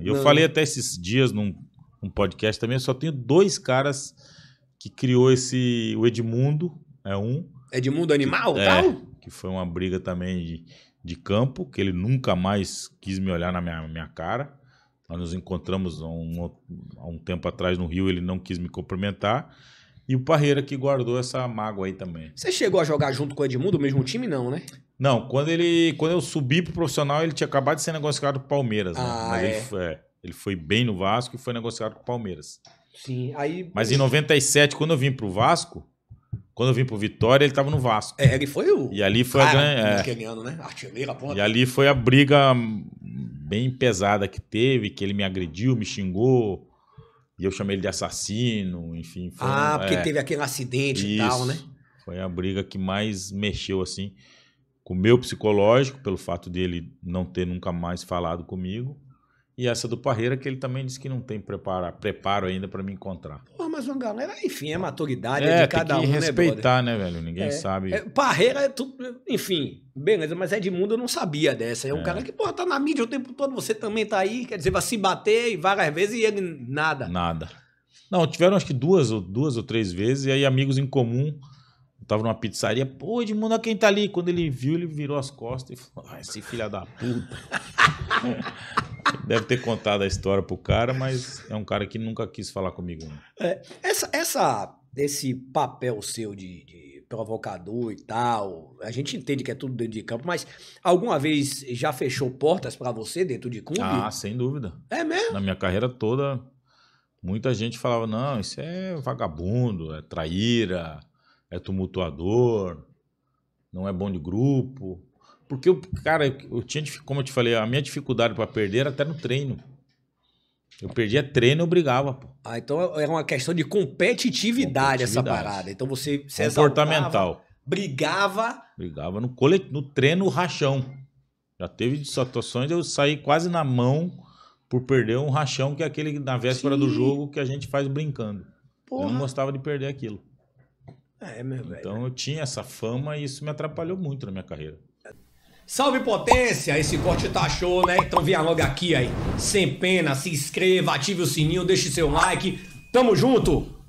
Eu falei até esses dias num podcast também, eu só tenho dois caras que criou esse... O Edmundo é um. Edmundo Animal? Que foi uma briga também de campo, que ele nunca mais quis me olhar na minha cara. Nós nos encontramos há um tempo atrás no Rio, ele não quis me cumprimentar. E o Parreira que guardou essa mágoa aí também. Você chegou a jogar junto com o Edmundo, o mesmo time não, né? Não, quando eu subi pro profissional, ele tinha acabado de ser negociado com o Palmeiras. Né? Mas ele foi bem no Vasco e foi negociado com o Palmeiras. Sim, aí... Mas em 97, quando eu vim pro Vasco, quando eu vim pro Vitória, ele tava no Vasco. É, ele foi o... E ali foi naquele ano, né? Artilheiro, ponta. E ali foi a briga bem pesada que teve, que ele me agrediu, me xingou... E eu chamei ele de assassino, enfim. Foi porque teve aquele acidente e tal, né? Foi a briga que mais mexeu, assim, com o meu psicológico, pelo fato dele não ter nunca mais falado comigo. E essa do Parreira, que ele também disse que não tem preparo ainda pra me encontrar. Pô, mas uma galera, enfim, é maturidade de cada um, né, brother? É, tem que respeitar, né, velho? Ninguém sabe. Parreira, enfim, beleza, mas Edmundo eu não sabia dessa. É um cara que, porra, tá na mídia o tempo todo, você também tá aí, quer dizer, vai se bater e várias vezes e ele nada. Nada. Não, tiveram acho que duas ou três vezes, e aí amigos em comum... Eu tava numa pizzaria, pô, Edmundo, quem tá ali? Quando ele viu, ele virou as costas e falou, esse filho da puta. Deve ter contado a história pro cara, mas é um cara que nunca quis falar comigo. Né? Esse papel seu de provocador e tal, a gente entende que é tudo dentro de campo, mas alguma vez já fechou portas pra você dentro de clube? Ah, sem dúvida. É mesmo? Na minha carreira toda, muita gente falava, não, isso é vagabundo, é traíra... É tumultuador, não é bom de grupo. Porque, eu tinha, como eu te falei, a minha dificuldade para perder era até no treino. Eu perdia treino e eu brigava. Pô. Ah, então era uma questão de competitividade essa parada. Então você se comportamental. Brigava no treino rachão. Já teve situações eu saí quase na mão por perder um rachão, que é aquele na véspera do jogo que a gente faz brincando. Porra. Eu não gostava de perder aquilo. Então eu tinha essa fama e isso me atrapalhou muito na minha carreira. Salve potência! Esse corte tá show, né? Então venha logo aqui aí. Sem pena, se inscreva, ative o sininho, deixe seu like. Tamo junto!